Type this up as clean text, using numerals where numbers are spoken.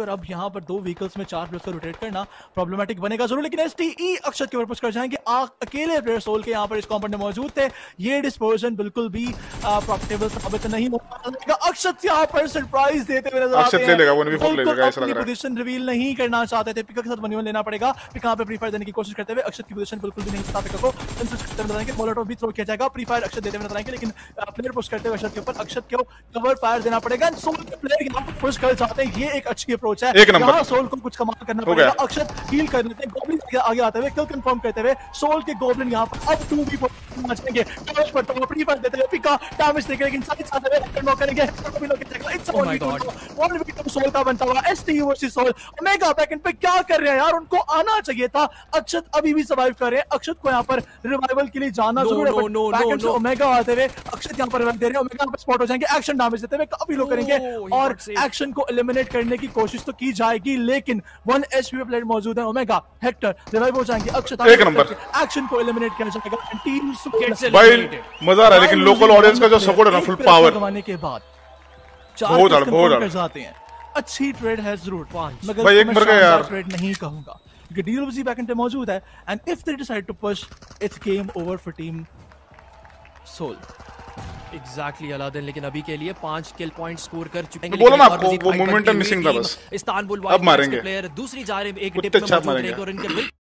और अब यहाँ पर दो व्हीकल्स में चार प्लेयर्स को रोटेट करना प्रॉब्लमेटिक बनेगा जरूर, लेकिन एसटीई अक्षत के ऊपर पुश कर जाएंगे। अकेले प्लेयर सोल के यहाँ पर इस कॉम्पाउंड में मौजूद थे, ये डिस्पोजन बिल्कुल भी प्रॉफिटेबल साबित नहीं हो पाएगा। अक्षत यहाँ पर सरप्राइज देते हुए नजर आते हैं, पोजीशन रिवील नहीं करना चाहते थे, पिका के साथ वन लेना पड़ेगा, पिका पे प्री फायर देने की कोशिश करते हुए अक्षत की पोजीशन बिल्कुल भी नहीं पता, पिका को मोलेटो भी थ्रो किया जाएगा, प्री फायर अक्षत देते हुए नजर आएंगे, लेकिन प्लेयर पुश करते हुए अक्षत के ऊपर, अक्षत को कवर फायर देना पड़ेगा। सोल के प्लेयर यहाँ पर पुश कर जाते हैं, ये एक अच्छी अप्रोच है, यहाँ सोल को कुछ कमाल करना पड़ेगा। अक्षत हील कर लेते हैं, गोब्लिन आगे आते हुए किल कंफर्म करते हुए, सोल के गोब्लिन यहाँ पर अब 2v4 मचेंगे, डैमेज पड़ता है प्री फायर देते हुए, पिका डैमेज देगा लेकिन साथ साथ में नॉक करेंगे, इसको भी नॉक करेगा। इट्स ओनली विक्टिम सोल का बनता हुआ, ST versus Soul, Omega back end पे क्या कर रहे हैं यार, उनको आना चाहिए था। अक्षत अभी भी सर्वाइव कर रहे हैं, अक्षत को यहाँ पर रिवाइवल के लिए जाना जरूर है, बैक एंड ओमेगा आते हुए अक्षत यहाँ पर रिवाइव दे रहे हैं, ओमेगा यहाँ पर स्पॉट हो जाएंगे, एक्शन डैमेज देते हुए काफी लोग करेंगे और एक्शन को एलिमिनेट करने की कोशिश तो की जाएगी, लेकिन 1 एचपी प्लेयर मौजूद है, ओमेगा हेक्टर रिवाइव हो जाएंगे, अक्षत एक नंबर एक्शन को एलिमिनेट किया जाएगा। टीम से भाई मजा आ रहा है, लेकिन लोकल ऑडियंस का जो सपोर्ट है ना, फुल पावर लगाने के बाद चार बहुत जाते हैं, अच्छी ट्रेड है जरूर मगर भाई एक बार यार ट्रेड नहीं कहूंगा क्योंकि डीएलसी बैक एंड पे मौजूद है, and if they decide to push it's game over for team Soul. Exactly Aladdin, लेकिन अभी के लिए 5 किल पॉइंट स्कोर कर चुके हैं, बोला ना आपको वो मोमेंटम मिसिंग था बस। इस्तांबुल वाइल्ड प्लेयर दूसरी जा रहे हैं, एक टिप में मौजूद है और इनके